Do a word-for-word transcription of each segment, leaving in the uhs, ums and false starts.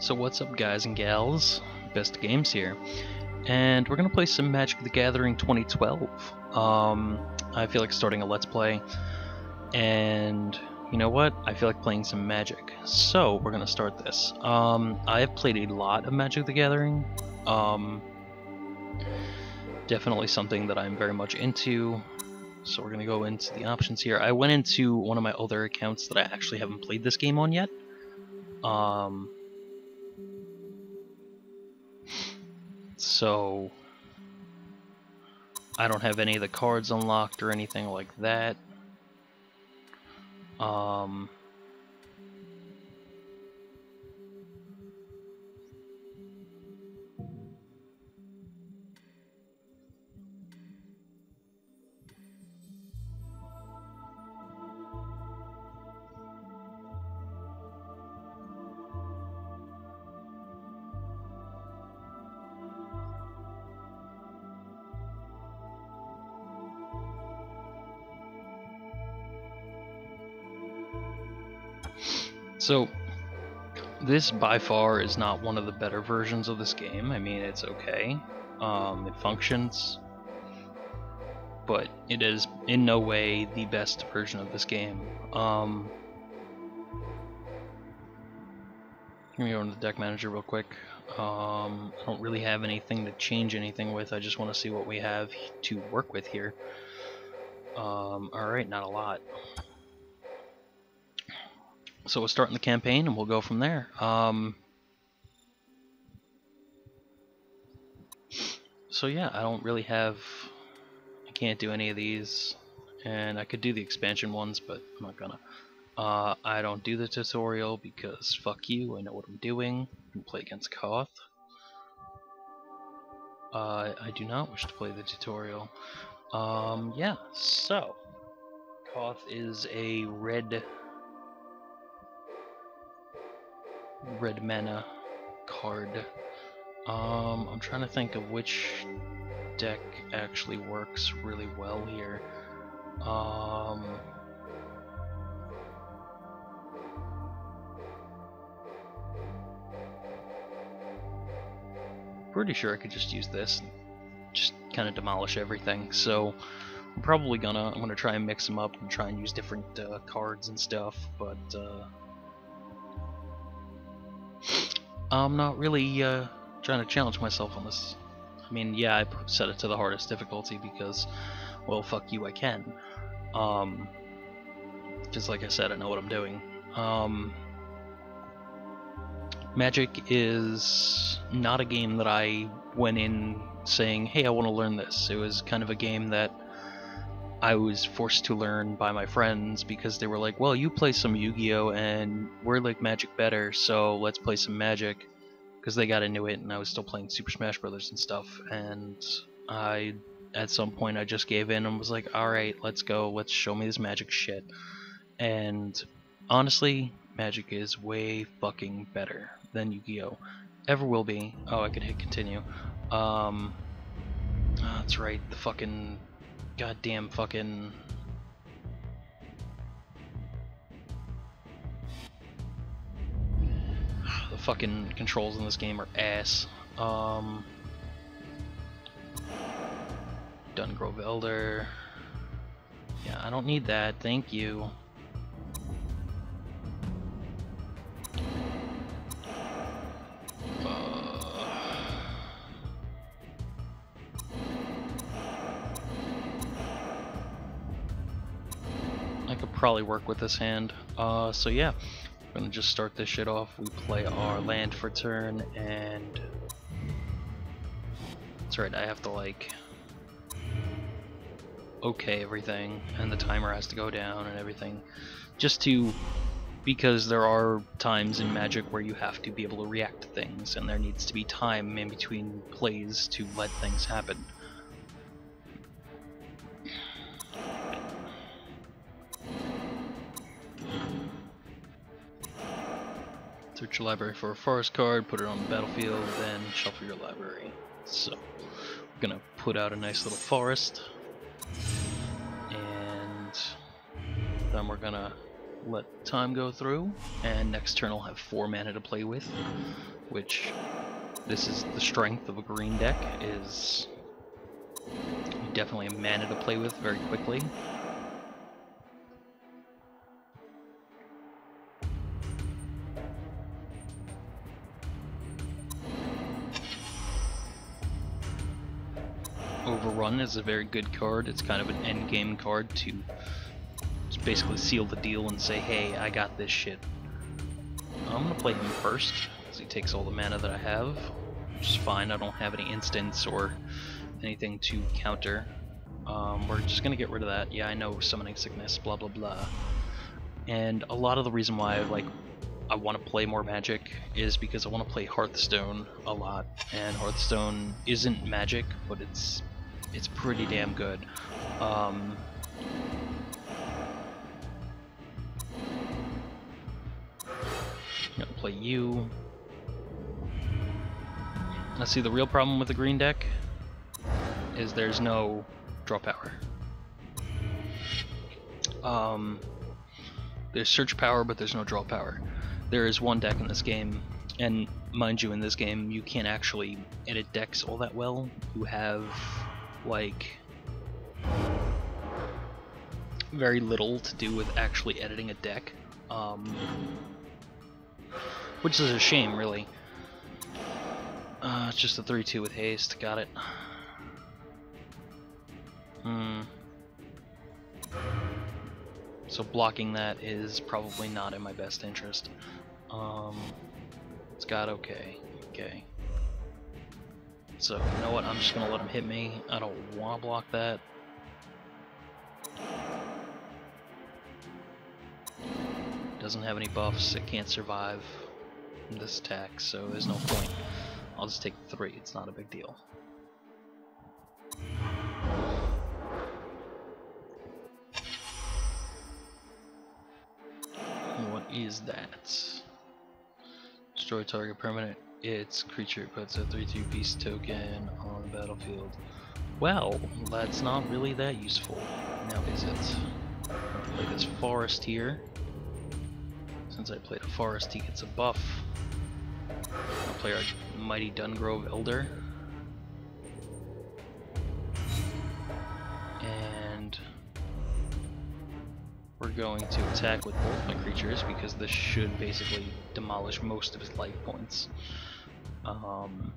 So what's up, guys and gals? Best Games here, and we're gonna play some Magic: The Gathering twenty twelve. Um, I feel like starting a Let's Play, and you know what? I feel like playing some Magic, so we're gonna start this. Um, I have played a lot of Magic: The Gathering. Um, definitely something that I'm very much into. So we're gonna go into the options here. I went into one of my other accounts that I actually haven't played this game on yet. Um, so I don't have any of the cards unlocked or anything like that. Um, So, this by far is not one of the better versions of this game. I mean, it's okay. Um, it functions. But it is in no way the best version of this game. Um, let me go into the deck manager real quick. Um, I don't really have anything to change anything with. I just want to see what we have to work with here. Um, Alright, not a lot. So we'll start in the campaign and we'll go from there. Um, so yeah, I don't really have... I can't do any of these. And I could do the expansion ones, but I'm not gonna. Uh, I don't do the tutorial because fuck you, I know what I'm doing. I can play against Koth. Uh, I do not wish to play the tutorial. Um, yeah, so... Koth is a red... red mana card. Um, I'm trying to think of which deck actually works really well here. Um, pretty sure I could just use this and just kind of demolish everything, so I'm probably gonna, I'm gonna try and mix them up and try and use different uh, cards and stuff, but uh, I'm not really uh, trying to challenge myself on this. I mean, yeah, I set it to the hardest difficulty because, well, fuck you, I can. Um, just like I said, I know what I'm doing. Um, Magic is not a game that I went in saying, hey, I want to learn this. It was kind of a game that I was forced to learn by my friends because they were like, well, you play some Yu-Gi-Oh and we're like Magic better, so let's play some Magic, because they got into it and I was still playing Super Smash Brothers and stuff, and I at some point I just gave in and was like, alright, let's go, let's show me this Magic shit. And honestly, Magic is way fucking better than Yu-Gi-Oh ever will be. Oh, I could hit continue. Um, oh, that's right, the fucking goddamn fucking the fucking controls in this game are ass. Um, Dungrove Elder. Yeah, I don't need that. Thank you. Probably work with this hand. Uh, so yeah, we're gonna just start this shit off. We play our land for turn, and that's right, I have to like okay everything, and the timer has to go down and everything, just to, because there are times in Magic where you have to be able to react to things, and there needs to be time in between plays to let things happen. Search your library for a forest card, put it on the battlefield, then shuffle your library. So, we're gonna put out a nice little forest, and then we're gonna let time go through, and next turn I'll have four mana to play with, which this is the strength of a green deck, is definitely a mana to play with very quickly. Overrun is a very good card. It's kind of an endgame card to basically seal the deal and say, hey, I got this shit. I'm gonna play him first, because he takes all the mana that I have, which is fine. I don't have any instants or anything to counter. Um, we're just gonna get rid of that. Yeah, I know, summoning sickness, blah blah blah. And a lot of the reason why like I want to play more Magic is because I want to play Hearthstone a lot, and Hearthstone isn't Magic, but it's it's pretty damn good. Um, I'm gonna play you. Now, see, the real problem with the green deck is there's no draw power. Um, there's search power, but there's no draw power. There is one deck in this game, and mind you, in this game you can't actually edit decks all that well. You have like very little to do with actually editing a deck, um, which is a shame, really. Uh, it's just a three two with haste. Got it. Hmm. So blocking that is probably not in my best interest. Um, it's got okay. Okay. So, you know what? I'm just gonna let him hit me. I don't want to block that. Doesn't have any buffs. It can't survive this attack, so there's no point. I'll just take three. It's not a big deal. Is that destroy target permanent? Its creature puts a three two beast token on the battlefield. Well, that's not really that useful, now is it? I'll play this forest here. Since I played a forest, he gets a buff. I'll play our mighty Dungrove Elder. We're going to attack with both my creatures because this should basically demolish most of his life points. Um,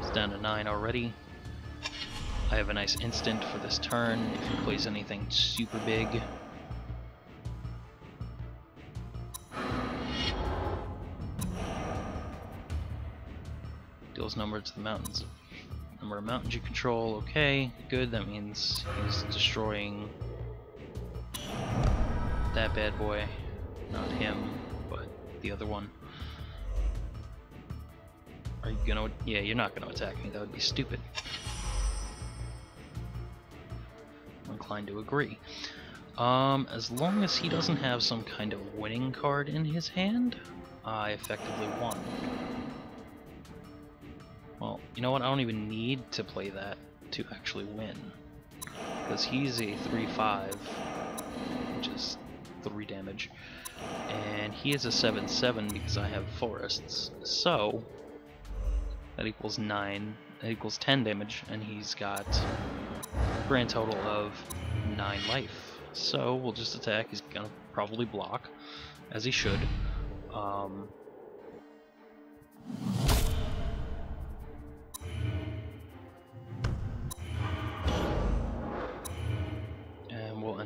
it's down to nine already. I have a nice instant for this turn if he plays anything super big. Number to the mountains. Number of mountains you control. Okay, good. That means he's destroying that bad boy. Not him, but the other one. Are you gonna? Yeah, you're not gonna attack me. That would be stupid. I'm inclined to agree. Um, as long as he doesn't have some kind of winning card in his hand, I effectively won. Well, you know what? I don't even need to play that to actually win, because he's a three five, which is three damage, and he is a seven seven because I have forests. So that equals nine. That equals ten damage, and he's got a grand total of nine life. So we'll just attack. He's gonna probably block, as he should. Um,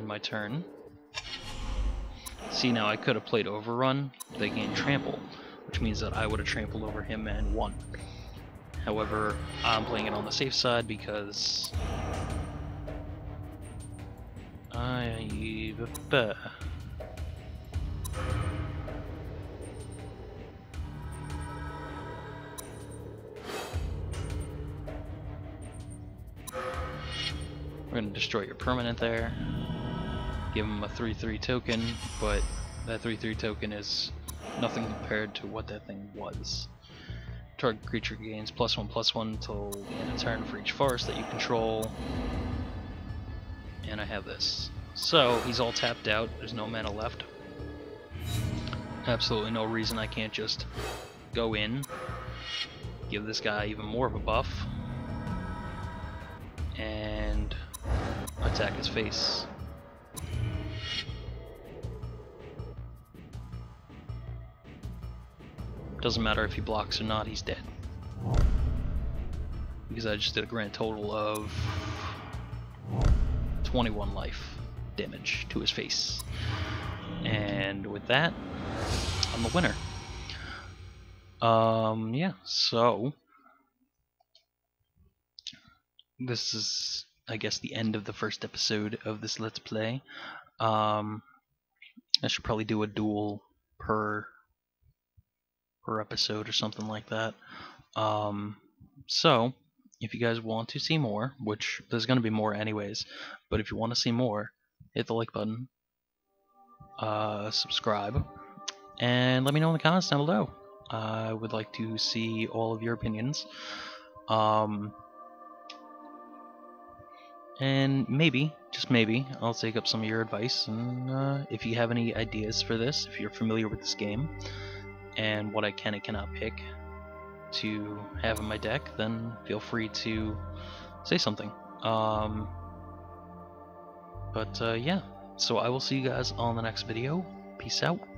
My turn. See, now I could have played Overrun. They gained trample, which means that I would have trampled over him and won. However, I'm playing it on the safe side because I bet. We're gonna destroy your permanent there. Give him a three three token, but that three three token is nothing compared to what that thing was. Target creature gains plus one plus one until the end of turn for each forest that you control. And I have this. So he's all tapped out, there's no mana left. Absolutely no reason I can't just go in, give this guy even more of a buff, and attack his face. Doesn't matter if he blocks or not, he's dead. Because I just did a grand total of twenty-one life damage to his face. And with that, I'm the winner. Um, yeah, so this is, I guess, the end of the first episode of this Let's Play. Um, I should probably do a duel per per episode or something like that. Um, so if you guys want to see more, which there's going to be more anyways, but if you want to see more, hit the like button, uh, subscribe, and let me know in the comments down below. I would like to see all of your opinions. Um, and maybe, just maybe, I'll take up some of your advice, and uh, if you have any ideas for this, if you're familiar with this game, and what I can and cannot pick to have in my deck, then feel free to say something. Um, but uh, yeah, so I will see you guys on the next video. Peace out.